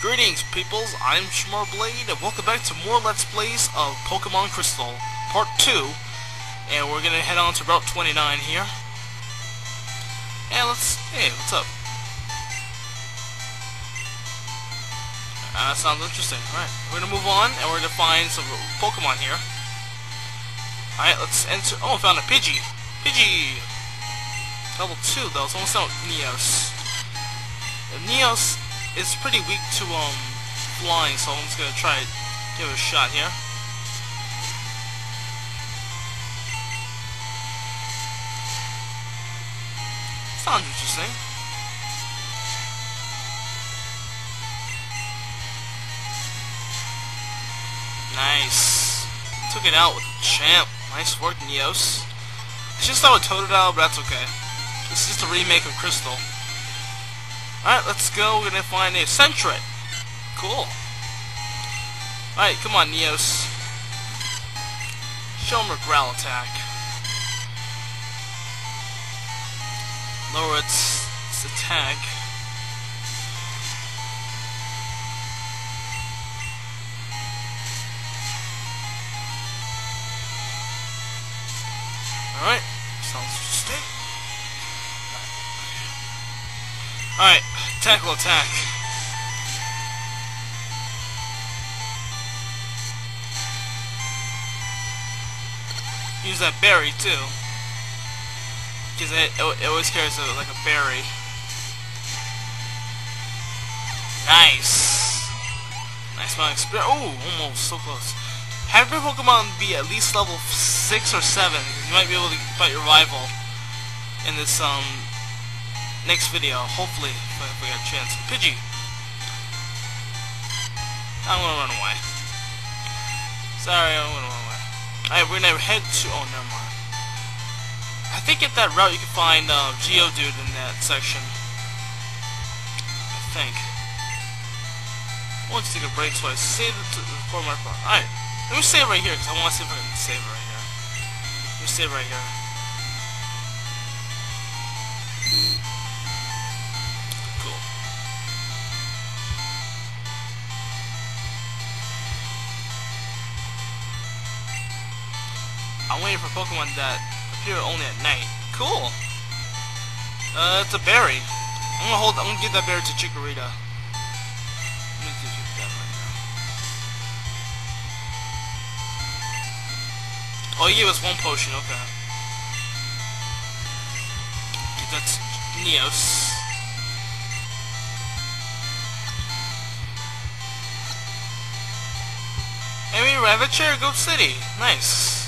Greetings, peoples, I'm Shmar Blade, and welcome back to more Let's Plays of Pokemon Crystal, Part 2, and we're gonna head on to Route 29 here, and hey, what's up? Sounds interesting, alright, we're gonna move on, and we're gonna find some Pokemon here. Alright, let's enter, oh, I found a Pidgey! Pidgey! Level 2, though, it's almost out Neos. And Neos is pretty weak to flying, so I'm just gonna try to give it a shot here. Sounds interesting. Nice. Took it out with the champ. Nice work, Neos. It's just not with Totodile, but that's okay. This is just a remake of Crystal. Alright, let's go. We're gonna find a Sentret. Cool. Alright, come on, Neos. Show him a Growl attack. Lower its attack. Alright, sounds interesting. Alright, tackle attack. Use that berry too, because it always carries like a berry. Nice, nice amount of experience. Oh, almost so close. Have your Pokemon be at least level 6 or 7. You might be able to fight your rival in this next video, hopefully, if we got a chance. Pidgey! I'm gonna run away. Sorry, I'm gonna run away. Alright, we're gonna head to... oh, never mind. I think at that route you can find Geodude in that section. I think. I want to take a break, so I save it to the core mark. Alright, let me save right here, because I want to see if I can save it right here. Let me save right here. I'm waiting for Pokemon that appear only at night. Cool. It's a berry. I'm gonna give that berry to Chikorita. Let me give you that right now. Oh, he gave us one potion. Okay. Give that to Neos. And we arrive at Cherrygrove City. Nice.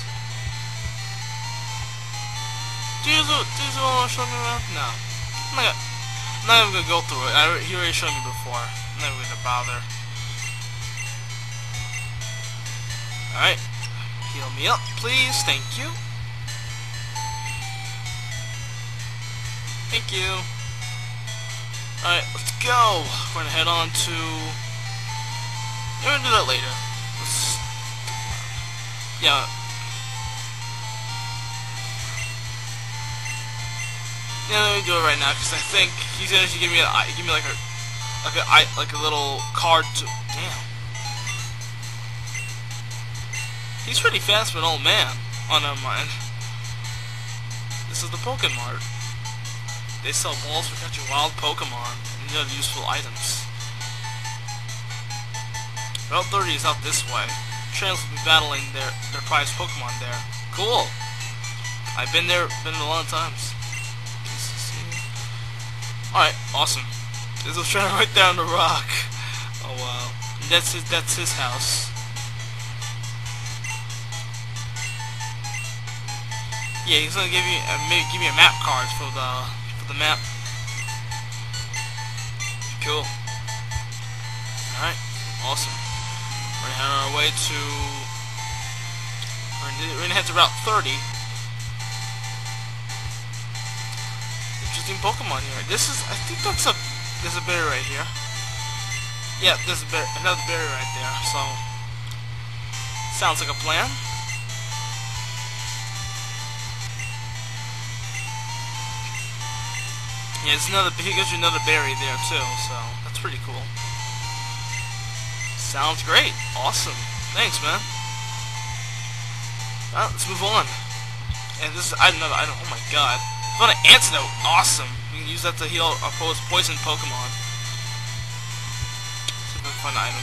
Do you want to show me around? No. I'm not even going to go through it. He already showed me before. I'm not even going to bother. Alright. Heal me up, please. Thank you. Thank you. Alright, let's go. We're going to head on to... we're going to do that later. Let's... yeah. Yeah, let me do it right now, because I think he's gonna give me like a little card to... damn. He's pretty fast for an old man. Oh, never mind. This is the Pokémon Mart. They sell balls for catching wild Pokémon and other useful items. Route 30 is out this way. Trainers will be battling their prized Pokémon there. Cool. I've been there a lot of times. Alright, awesome. There's a train right down the rock. Oh wow. That's his house. Yeah, he's gonna give you maybe give me a map card for the map. Cool. Alright, awesome. We're on our way to we're gonna head to Route 30. Pokemon here. This is, I think that's a, there's a berry right here. Yeah, there's a berry, another berry right there, so sounds like a plan. Yeah, he gives you another berry there too, so that's pretty cool. Sounds great. Awesome. Thanks, man. Alright, let's move on. And this is another item. Oh my god. I found an antidote. Awesome. We can use that to heal our poison Pokemon. It's a fun item.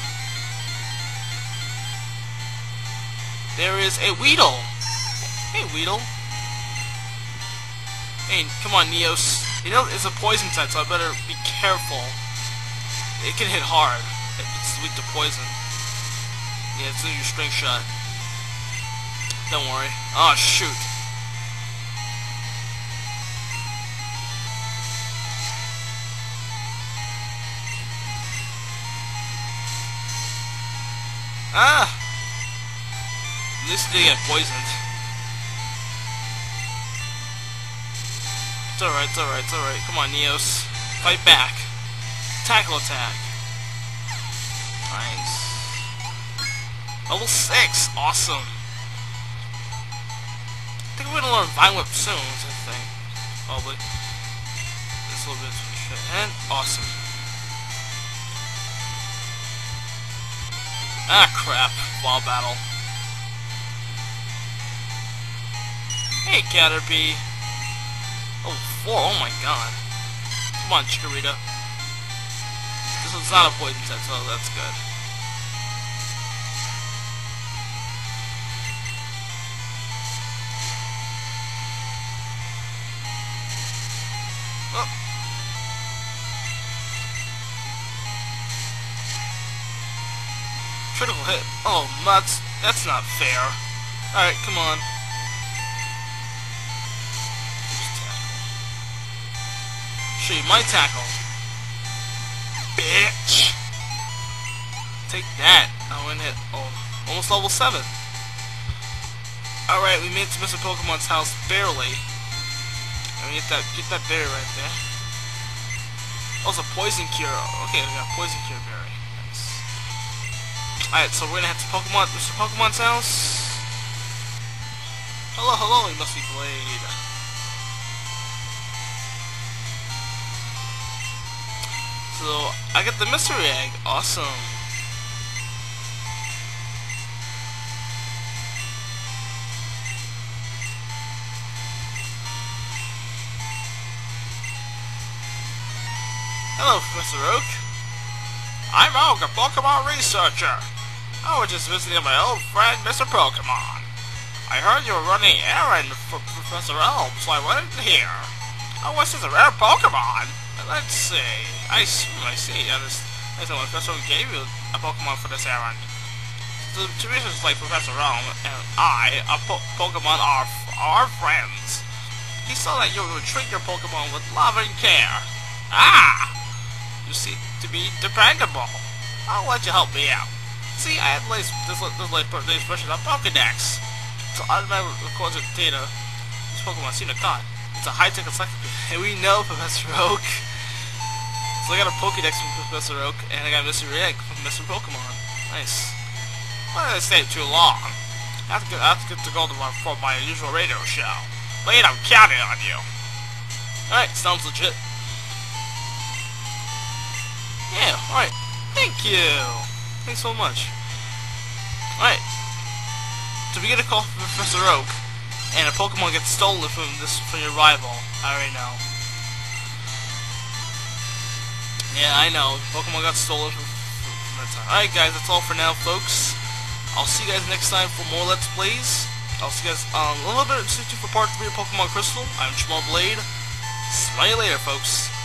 There is a Weedle. Hey, Weedle. Hey, come on, Neos. You know, it's a poison type, so I better be careful. It can hit hard if it's weak to poison. Yeah, it's in your string shot. Don't worry. Oh, shoot. Ah! At least they get poisoned. It's alright, it's alright, it's alright. Come on, Neos. Fight back. Tackle attack. Nice. Level 6. Awesome. I think we're gonna learn Vine Whip soon, I think. Probably. This little bit of shit. And awesome. Ah, crap. Ball battle. Hey, Catterby. Oh, 4. Oh my god. Come on, Chikorita. This one's not a poison type, so that's good. Oh. Critical hit. Oh, Mutt. That's not fair. Alright, come on. Show you my tackle. Bitch! Take that. I went hit. Oh, almost level 7. Alright, we made it to Mr. Pokemon's house barely. I mean, get that berry right there. Also, poison cure. Okay, we got poison cure berry. Nice. Alright, so we're gonna head to Mr. Pokemon's house. Hello, hello, you must be Blade. So, I got the mystery egg. Awesome. Hello, Professor Oak. I'm Oak, a Pokemon researcher. I was just visiting my old friend, Mr. Pokemon. I heard you were running an errand for Professor Elm, so I went in here. Oh, what's this, a rare Pokemon? Let's see. I see. I know Professor gave you a Pokemon for this errand. The two reasons like Professor Elm and I, a Pokemon, are friends. He saw that you would treat your Pokemon with love and care. Ah! You seem to be dependable. I'll let you help me out. See, I had placed this version on Pokedex. So automatically records the data. This Pokemon seen a card. It's a high-tech encyclopedia. And we know Professor Oak. So I got a Pokedex from Professor Oak, and I got a mystery egg from Mr. Pokemon. Nice. Why did I stay too long? I have to get to go to my usual radio show. Blade, I'm counting on you. Alright, sounds legit. Yeah, alright. Thank you. Thanks so much. Alright. So we get a call from Professor Oak, and a Pokemon gets stolen from your rival. I already know. Yeah, I know. Pokemon got stolen from that time. Alright guys, that's all for now, folks. I'll see you guys next time for more Let's Plays. I'll see you guys a little bit of for Part 3 of Pokemon Crystal. I'm Shmar Blade. See you later, folks.